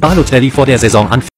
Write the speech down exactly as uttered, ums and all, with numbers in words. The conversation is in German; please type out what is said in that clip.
Balotelli vor der Saisonanfang